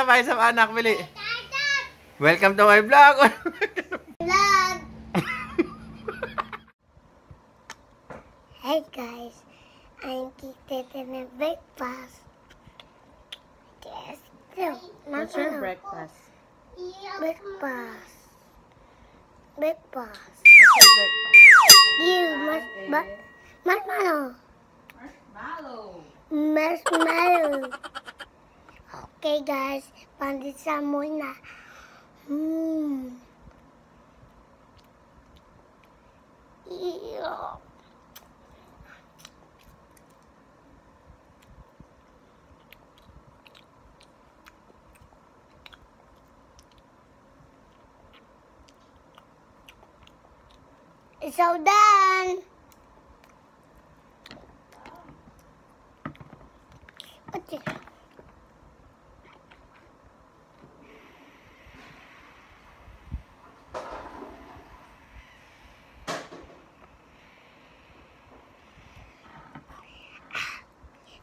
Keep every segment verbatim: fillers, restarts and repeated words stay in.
What's up, what's up, anak, Billy? Welcome to my vlog! Vlog! Hey guys, I'm Kitete my breakfast. Yes, no, what's your breakfast? Breakfast. Breakfast. You must but marshmallow. Marshmallow. Marshmallow. Okay guys, pan de sarmoyna. Mmm. Yeah. It's all done. Okay.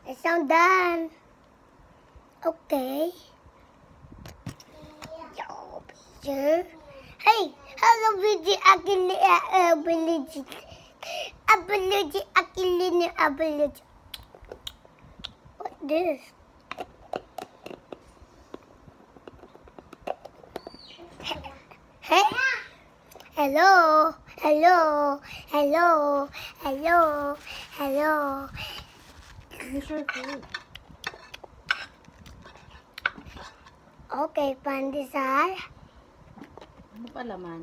It's all done. Okay. Yeah. Hey, hello, Billy. Akili, Billy, Billy, Akili, Billy. What this? Hey, hello, hello, hello, hello, hello. Okay, pandesal. Ano pa laman?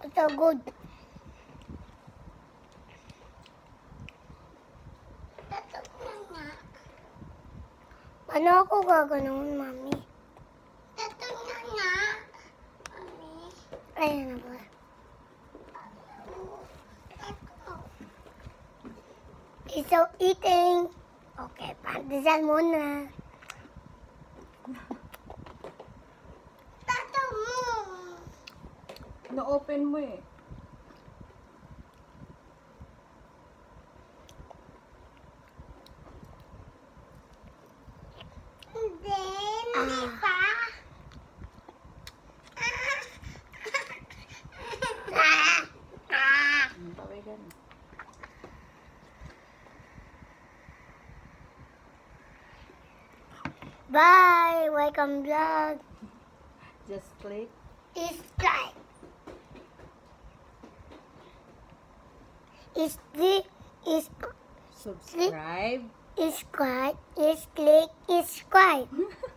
It's so good. Ano ako gaganoon, Mami? Ayan na ba? It's so eating. Okay, pandesal muna. Tato mo. Na-open mo eh. Hindi, hindi pa. Bye! Welcome vlog! Just click. It's time. It's click. It's subscribe. It's click. It's click. It's click.